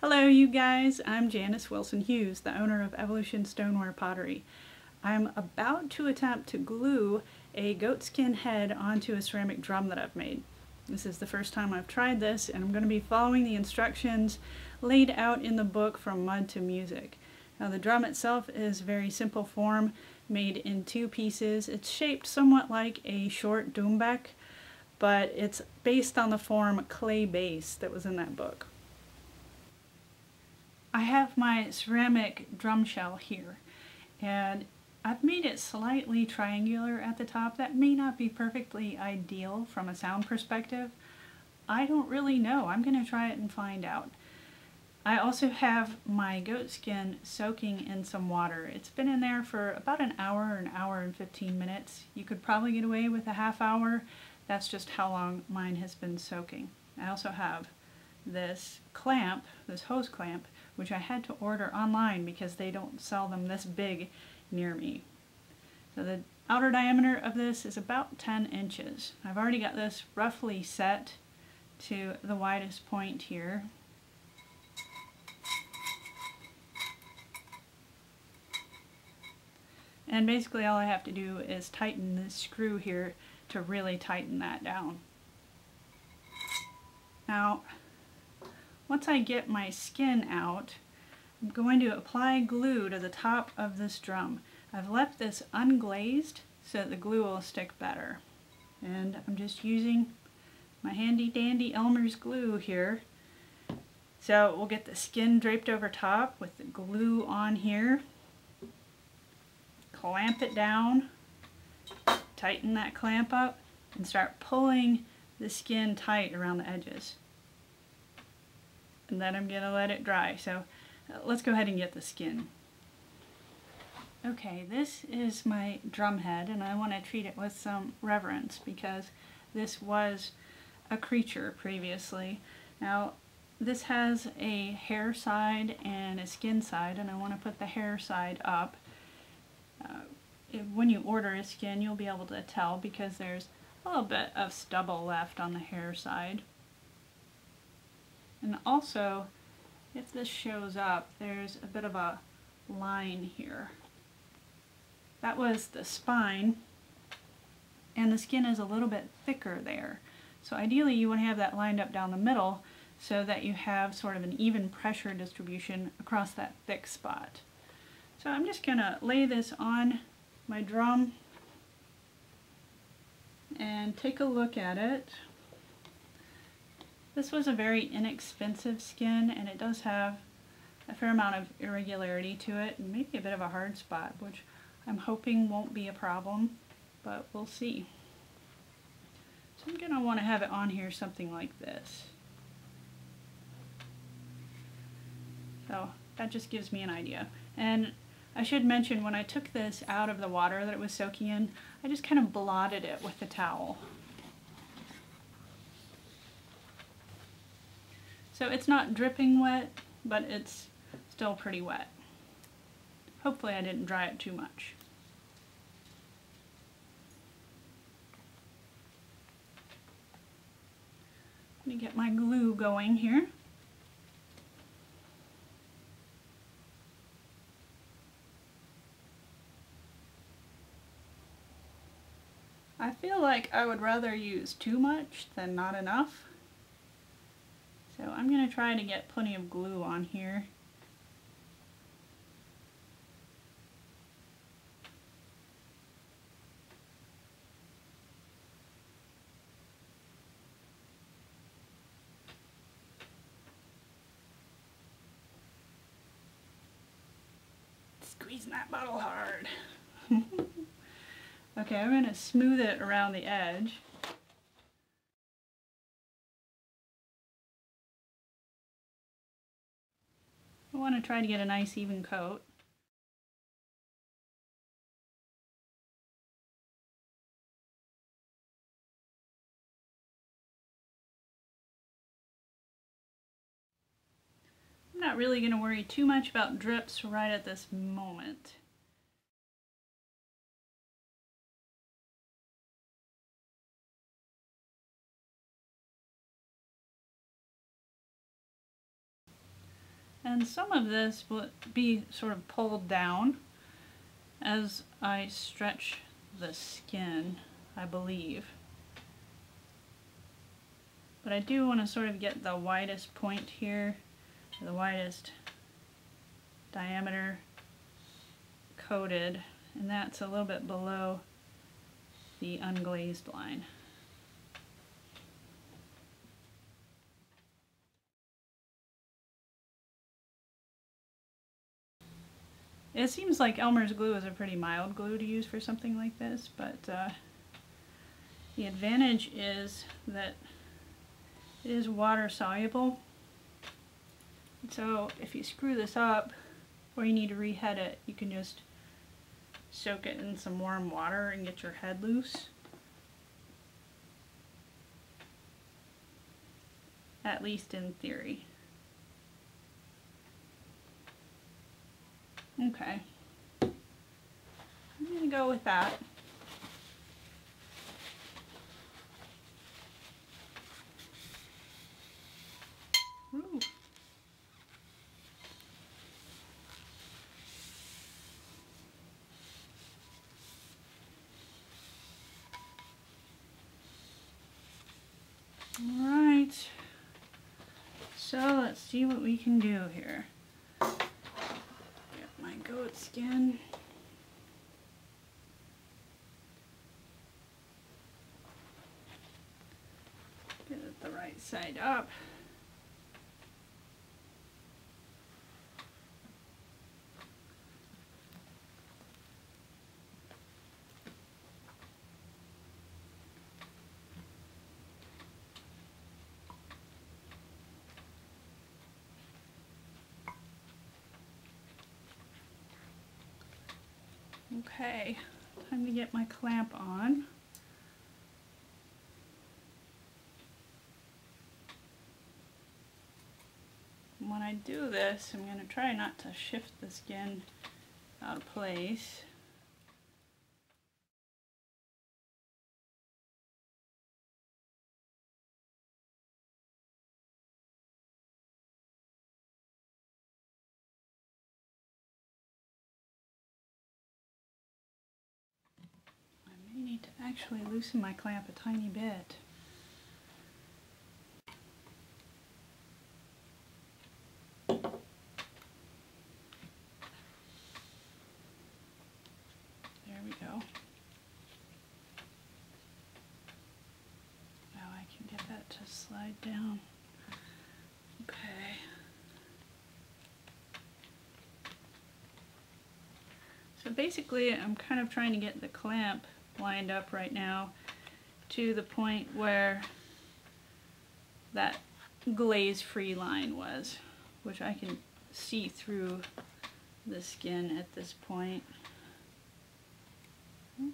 Hello you guys, I'm Janis Wilson Hughes, the owner of Evolution Stoneware Pottery. I'm about to attempt to glue a goatskin head onto a ceramic drum that I've made. This is the first time I've tried this, and I'm going to be following the instructions laid out in the book From Mud to Music. Now the drum itself is very simple form, made in two pieces. It's shaped somewhat like a short doumbek, but it's based on the form clay base that was in that book. I have my ceramic drum shell here, and I've made it slightly triangular at the top. That may not be perfectly ideal from a sound perspective. I don't really know. I'm going to try it and find out. I also have my goat skin soaking in some water. It's been in there for about an hour and 15 minutes. You could probably get away with a half hour. That's just how long mine has been soaking. I also have this clamp, this hose clamp, which I had to order online because they don't sell them this big near me. So the outer diameter of this is about 10 inches. I've already got this roughly set to the widest point here. And basically all I have to do is tighten this screw here to really tighten that down. Now, once I get my skin out, I'm going to apply glue to the top of this drum. I've left this unglazed so that the glue will stick better. And I'm just using my handy dandy Elmer's glue here. So we'll get the skin draped over top with the glue on here. Clamp it down, tighten that clamp up, and start pulling the skin tight around the edges. And then I'm gonna let it dry. So let's go ahead and get the skin. Okay, this is my drum head, and I want to treat it with some reverence because this was a creature previously. Now this has a hair side and a skin side, and I want to put the hair side up. When you order a skin, you'll be able to tell because there's a little bit of stubble left on the hair side. And also, if this shows up, there's a bit of a line here. That was the spine, and the skin is a little bit thicker there. So ideally you want to have that lined up down the middle so that you have sort of an even pressure distribution across that thick spot. So I'm just gonna lay this on my drum and take a look at it. This was a very inexpensive skin, and it does have a fair amount of irregularity to it and maybe a bit of a hard spot, which I'm hoping won't be a problem, but we'll see. So I'm gonna wanna have it on here something like this. So that just gives me an idea. And I should mention, when I took this out of the water that it was soaking in, I just kind of blotted it with the towel. So it's not dripping wet, but it's still pretty wet. Hopefully I didn't dry it too much. Let me get my glue going here. I feel like I would rather use too much than not enough. So I'm going to try to get plenty of glue on here. Squeezing that bottle hard. Okay, I'm going to smooth it around the edge. I want to try to get a nice even coat. I'm not really going to worry too much about drips right at this moment. And some of this will be sort of pulled down as I stretch the skin, I believe. But I do want to sort of get the widest point here, the widest diameter coated, and that's a little bit below the unglazed line. It seems like Elmer's glue is a pretty mild glue to use for something like this, but the advantage is that it is water soluble. So if you screw this up or you need to rehead it, you can just soak it in some warm water and get your head loose. At least in theory. Okay, I'm gonna go with that. Ooh. All right, so let's see what we can do here. Goat skin. Get it the right side up. Okay, time to get my clamp on. And when I do this, I'm going to try not to shift the skin out of place. Actually loosen my clamp a tiny bit. There we go. Now I can get that to slide down. Okay. So basically I'm kind of trying to get the clamp lined up right now to the point where that glaze-free line was, which I can see through the skin at this point. And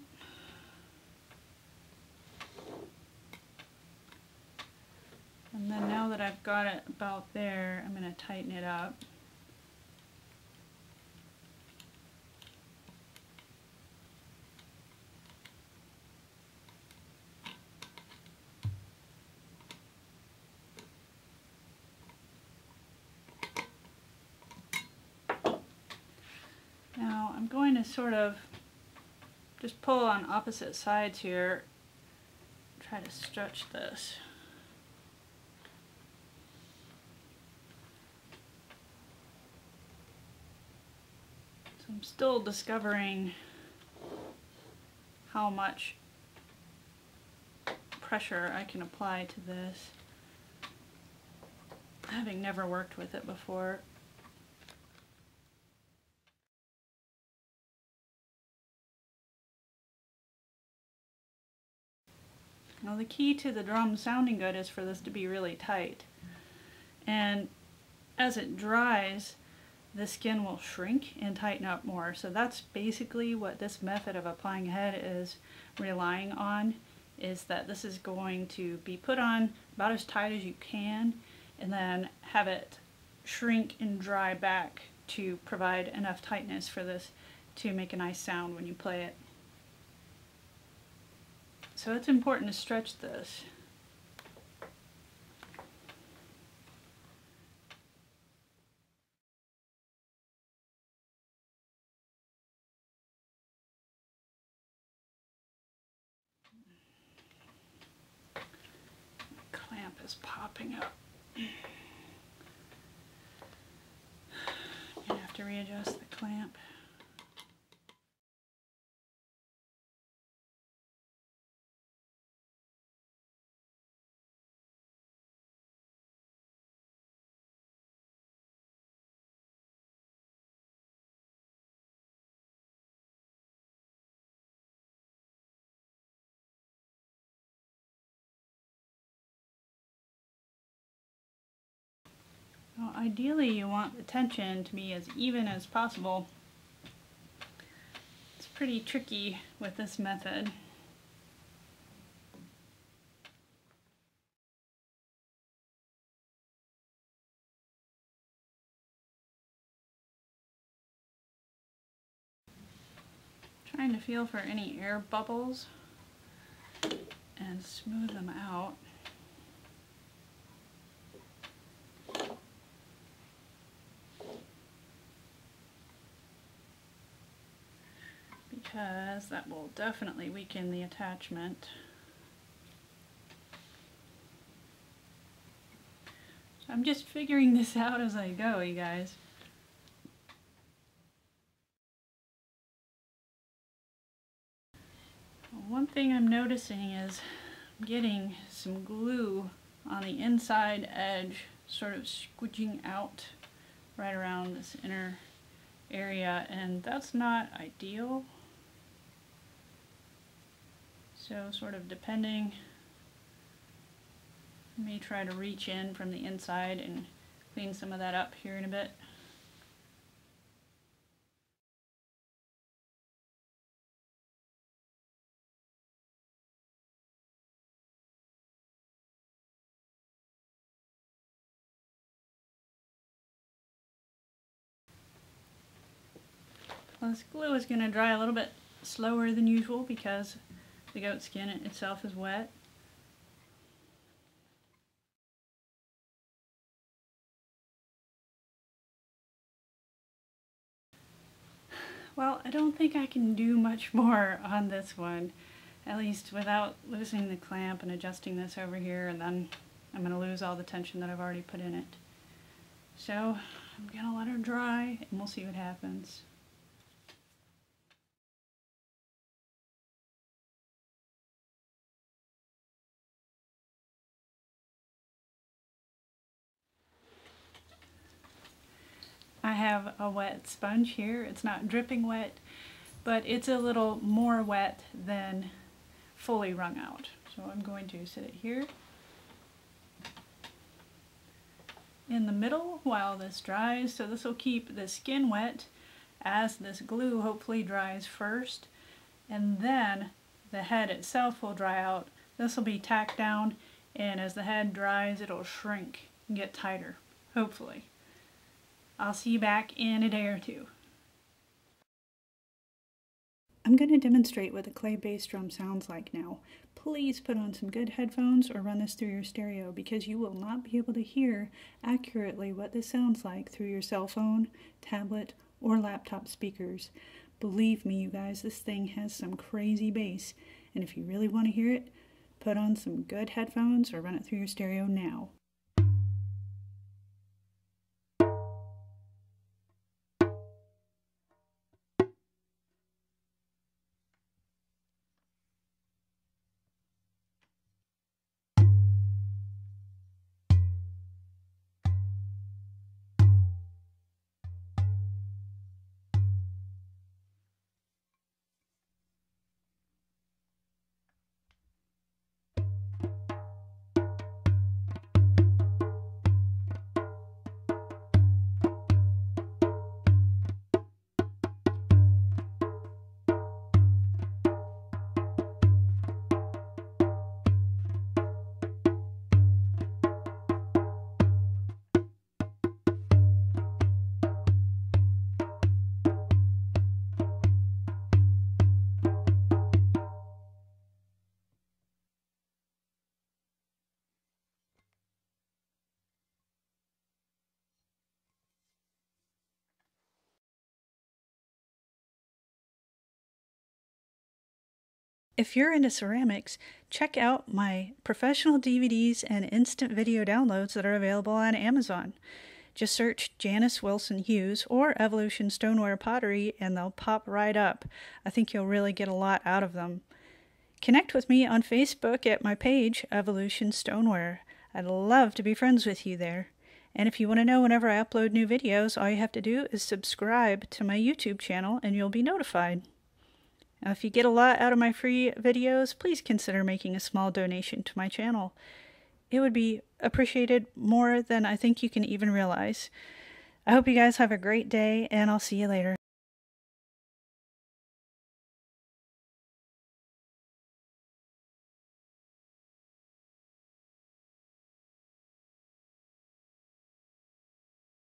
then now that I've got it about there, I'm going to tighten it up. Sort of just pull on opposite sides here, try to stretch this. So I'm still discovering how much pressure I can apply to this, having never worked with it before. Now the key to the drum sounding good is for this to be really tight. And as it dries, the skin will shrink and tighten up more. So that's basically what this method of applying head is relying on, is that this is going to be put on about as tight as you can and then have it shrink and dry back to provide enough tightness for this to make a nice sound when you play it. So it's important to stretch this. is popping up. You have to readjust the clamp. Well, ideally you want the tension to be as even as possible. It's pretty tricky with this method. I'm trying to feel for any air bubbles and smooth them out. Because that will definitely weaken the attachment. So I'm just figuring this out as I go, you guys. One thing I'm noticing is I'm getting some glue on the inside edge, sort of squidging out right around this inner area, and that's not ideal. So sort of depending, I may try to reach in from the inside and clean some of that up here in a bit. Well, this glue is going to dry a little bit slower than usual because the goat skin itself is wet. Well, I don't think I can do much more on this one, at least without loosening the clamp and adjusting this over here, and then I'm going to lose all the tension that I've already put in it. So I'm going to let her dry and we'll see what happens. I have a wet sponge here. It's not dripping wet, but it's a little more wet than fully wrung out. So I'm going to sit it here in the middle while this dries. So this will keep the skin wet as this glue hopefully dries first, and then the head itself will dry out. This will be tacked down, and as the head dries, it'll shrink and get tighter, hopefully. I'll see you back in a day or two. I'm going to demonstrate what a clay bass drum sounds like now. Please put on some good headphones or run this through your stereo, because you will not be able to hear accurately what this sounds like through your cell phone, tablet, or laptop speakers. Believe me, you guys, this thing has some crazy bass, and if you really want to hear it, put on some good headphones or run it through your stereo now. If you're into ceramics, check out my professional DVDs and instant video downloads that are available on Amazon. Just search Janis Wilson Hughes or Evolution Stoneware Pottery and they'll pop right up. I think you'll really get a lot out of them. Connect with me on Facebook at my page, Evolution Stoneware. I'd love to be friends with you there. And if you want to know whenever I upload new videos, all you have to do is subscribe to my YouTube channel and you'll be notified. Now, if you get a lot out of my free videos, please consider making a small donation to my channel. It would be appreciated more than I think you can even realize. I hope you guys have a great day, and I'll see you later.